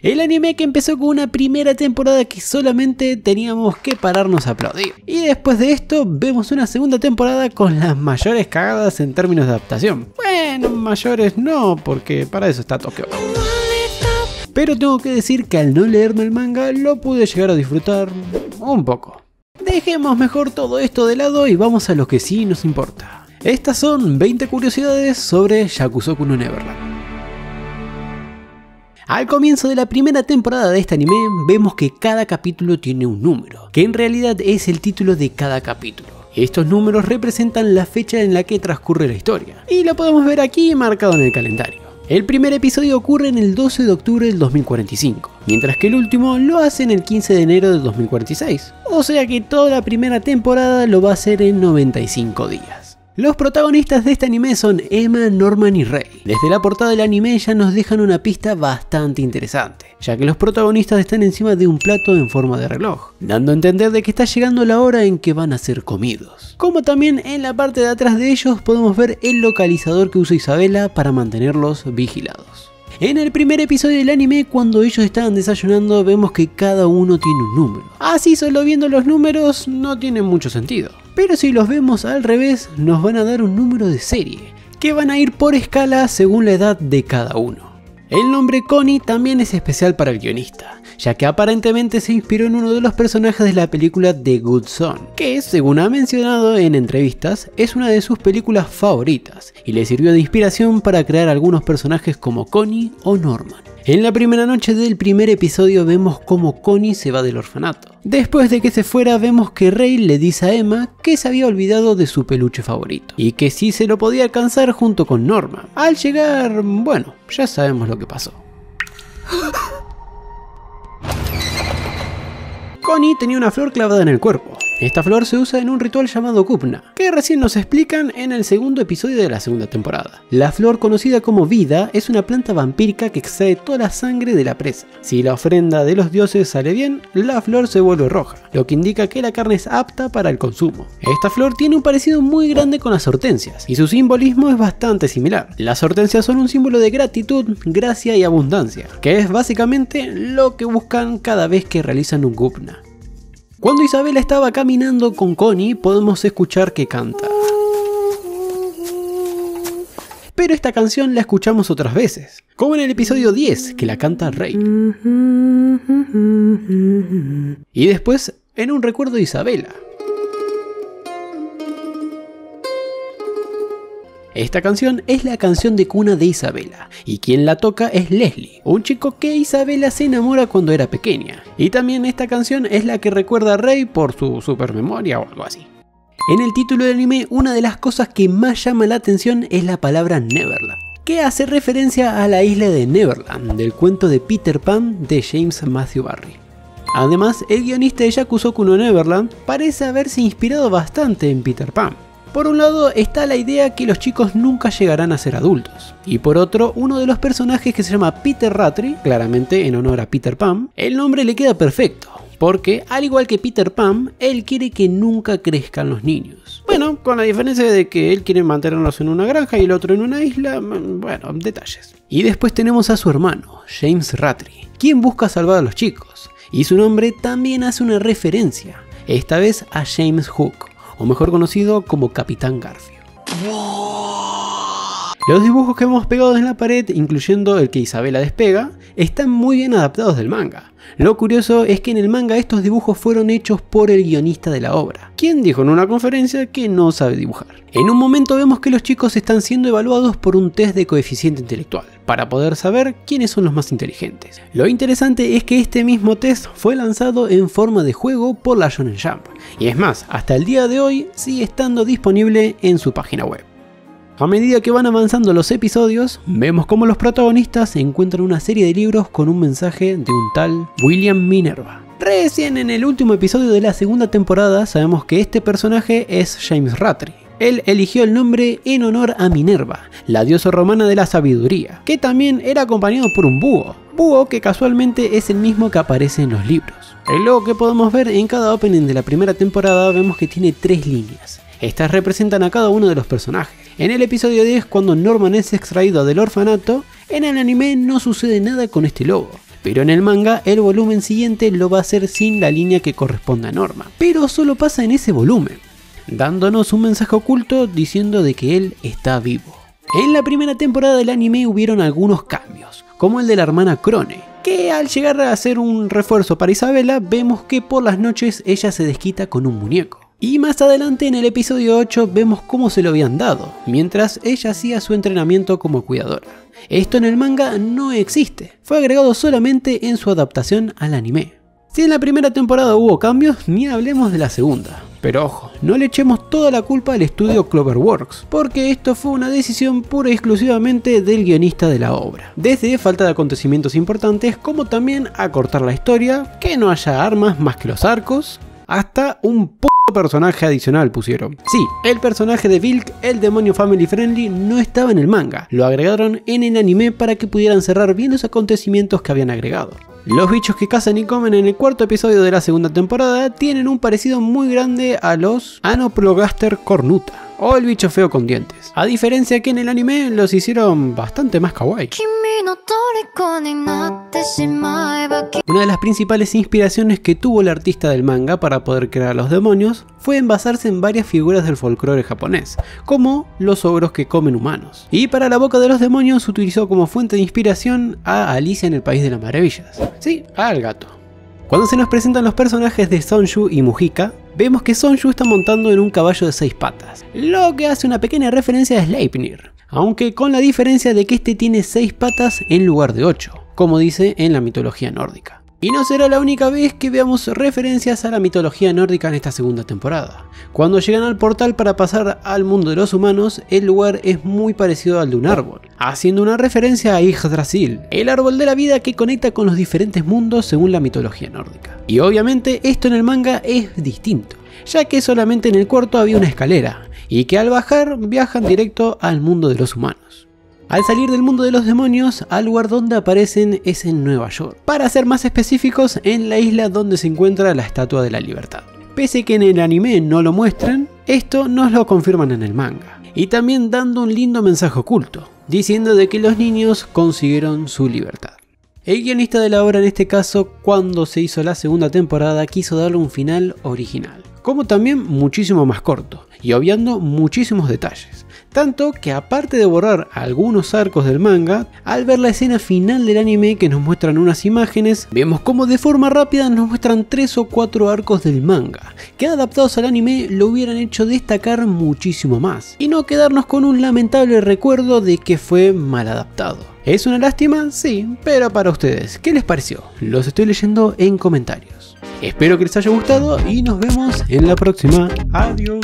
El anime que empezó con una primera temporada que solamente teníamos que pararnos a aplaudir. Y después de esto vemos una segunda temporada con las mayores cagadas en términos de adaptación. Bueno, mayores no, porque para eso está Tokio. Pero tengo que decir que al no leerme el manga lo pude llegar a disfrutar un poco. Dejemos mejor todo esto de lado y vamos a lo que sí nos importa. Estas son 20 curiosidades sobre Yakusoku no Neverland. Al comienzo de la primera temporada de este anime vemos que cada capítulo tiene un número, que en realidad es el título de cada capítulo. Estos números representan la fecha en la que transcurre la historia, y lo podemos ver aquí marcado en el calendario. El primer episodio ocurre en el 12 de octubre del 2045, mientras que el último lo hace en el 15 de enero del 2046, o sea que toda la primera temporada lo va a hacer en 95 días. Los protagonistas de este anime son Emma, Norman y Ray. Desde la portada del anime ya nos dejan una pista bastante interesante, ya que los protagonistas están encima de un plato en forma de reloj, dando a entender de que está llegando la hora en que van a ser comidos. Como también en la parte de atrás de ellos podemos ver el localizador que usa Isabela para mantenerlos vigilados. En el primer episodio del anime, cuando ellos estaban desayunando, vemos que cada uno tiene un número. Así solo viendo los números no tiene mucho sentido. Pero si los vemos al revés, nos van a dar un número de serie, que van a ir por escala según la edad de cada uno. El nombre Connie también es especial para el guionista, ya que aparentemente se inspiró en uno de los personajes de la película The Good Son, que según ha mencionado en entrevistas, es una de sus películas favoritas y le sirvió de inspiración para crear algunos personajes como Connie o Norman. En la primera noche del primer episodio vemos cómo Connie se va del orfanato. Después de que se fuera vemos que Ray le dice a Emma que se había olvidado de su peluche favorito y que sí se lo podía alcanzar junto con Norman. Al llegar, bueno, ya sabemos lo que pasó. Connie tenía una flor clavada en el cuerpo. Esta flor se usa en un ritual llamado Kupna, que recién nos explican en el segundo episodio de la segunda temporada. La flor, conocida como vida, es una planta vampírica que extrae toda la sangre de la presa. Si la ofrenda de los dioses sale bien, la flor se vuelve roja, lo que indica que la carne es apta para el consumo. Esta flor tiene un parecido muy grande con las hortensias, y su simbolismo es bastante similar. Las hortensias son un símbolo de gratitud, gracia y abundancia, que es básicamente lo que buscan cada vez que realizan un Kupna. Cuando Isabela estaba caminando con Connie, podemos escuchar que canta. Pero esta canción la escuchamos otras veces, como en el episodio 10, que la canta Ray. Y después, en un recuerdo de Isabela. Esta canción es la canción de cuna de Isabela, y quien la toca es Leslie, un chico que Isabela se enamora cuando era pequeña, y también esta canción es la que recuerda a Ray por su supermemoria o algo así. En el título del anime, una de las cosas que más llama la atención es la palabra Neverland, que hace referencia a la isla de Neverland, del cuento de Peter Pan de James Matthew Barry. Además, el guionista de Yakusoku no Neverland parece haberse inspirado bastante en Peter Pan. Por un lado está la idea que los chicos nunca llegarán a ser adultos, y por otro, uno de los personajes que se llama Peter Rattray, claramente en honor a Peter Pan, el nombre le queda perfecto, porque al igual que Peter Pan, él quiere que nunca crezcan los niños. Bueno, con la diferencia de que él quiere mantenerlos en una granja y el otro en una isla, bueno, detalles. Y después tenemos a su hermano, James Rattray, quien busca salvar a los chicos, y su nombre también hace una referencia, esta vez a James Hook, o mejor conocido como Capitán Garfio. Los dibujos que hemos pegado en la pared, incluyendo el que Isabela despega, están muy bien adaptados del manga. Lo curioso es que en el manga estos dibujos fueron hechos por el guionista de la obra, quien dijo en una conferencia que no sabe dibujar. En un momento vemos que los chicos están siendo evaluados por un test de coeficiente intelectual, para poder saber quiénes son los más inteligentes. Lo interesante es que este mismo test fue lanzado en forma de juego por la Shonen Jump, y es más, hasta el día de hoy sigue estando disponible en su página web. A medida que van avanzando los episodios, vemos cómo los protagonistas encuentran una serie de libros con un mensaje de un tal William Minerva. Recién en el último episodio de la segunda temporada sabemos que este personaje es James Rattray. Él eligió el nombre en honor a Minerva, la diosa romana de la sabiduría, que también era acompañado por un búho que casualmente es el mismo que aparece en los libros. El logo que podemos ver en cada opening de la primera temporada vemos que tiene 3 líneas. Estas representan a cada uno de los personajes. En el episodio 10, cuando Norman es extraído del orfanato, en el anime no sucede nada con este logo, pero en el manga el volumen siguiente lo va a hacer sin la línea que corresponde a Norma, pero solo pasa en ese volumen, dándonos un mensaje oculto diciendo de que él está vivo. En la primera temporada del anime hubieron algunos cambios, como el de la hermana Krone, que al llegar a ser un refuerzo para Isabela, vemos que por las noches ella se desquita con un muñeco. Y más adelante en el episodio 8 vemos cómo se lo habían dado, mientras ella hacía su entrenamiento como cuidadora. Esto en el manga no existe, fue agregado solamente en su adaptación al anime. Si en la primera temporada hubo cambios, ni hablemos de la segunda. Pero ojo, no le echemos toda la culpa al estudio Cloverworks, porque esto fue una decisión pura y exclusivamente del guionista de la obra. Desde falta de acontecimientos importantes, como también acortar la historia, que no haya armas más que los arcos, hasta un personaje adicional pusieron. Sí, el personaje de Vilk, el demonio family friendly, no estaba en el manga, lo agregaron en el anime para que pudieran cerrar bien los acontecimientos que habían agregado. Los bichos que cazan y comen en el cuarto episodio de la segunda temporada tienen un parecido muy grande a los Anoplogaster Cornuta, o el bicho feo con dientes. A diferencia que en el anime los hicieron bastante más kawaii. Una de las principales inspiraciones que tuvo el artista del manga para poder crear a los demonios fue en basarse en varias figuras del folclore japonés, como los ogros que comen humanos. Y para la boca de los demonios utilizó como fuente de inspiración a Alicia en el País de las Maravillas. Sí, al gato. Cuando se nos presentan los personajes de Sonju y Mujika, vemos que Sonju está montando en un caballo de 6 patas, lo que hace una pequeña referencia a Sleipnir, aunque con la diferencia de que este tiene 6 patas en lugar de 8, como dice en la mitología nórdica. Y no será la única vez que veamos referencias a la mitología nórdica en esta segunda temporada. Cuando llegan al portal para pasar al mundo de los humanos, el lugar es muy parecido al de un árbol, haciendo una referencia a Yggdrasil, el árbol de la vida que conecta con los diferentes mundos según la mitología nórdica. Y obviamente esto en el manga es distinto, ya que solamente en el cuarto había una escalera, y que al bajar viajan directo al mundo de los humanos. Al salir del mundo de los demonios, al lugar donde aparecen es en Nueva York, para ser más específicos en la isla donde se encuentra la Estatua de la Libertad. Pese que en el anime no lo muestran, esto nos lo confirman en el manga, y también dando un lindo mensaje oculto, diciendo de que los niños consiguieron su libertad. El guionista de la obra en este caso, cuando se hizo la segunda temporada, quiso darle un final original, como también muchísimo más corto, y obviando muchísimos detalles, tanto que aparte de borrar algunos arcos del manga, al ver la escena final del anime que nos muestran unas imágenes, vemos como de forma rápida nos muestran 3 o 4 arcos del manga, que adaptados al anime lo hubieran hecho destacar muchísimo más, y no quedarnos con un lamentable recuerdo de que fue mal adaptado. ¿Es una lástima? Sí, pero para ustedes, ¿qué les pareció? Los estoy leyendo en comentarios. Espero que les haya gustado y nos vemos en la próxima. Adiós.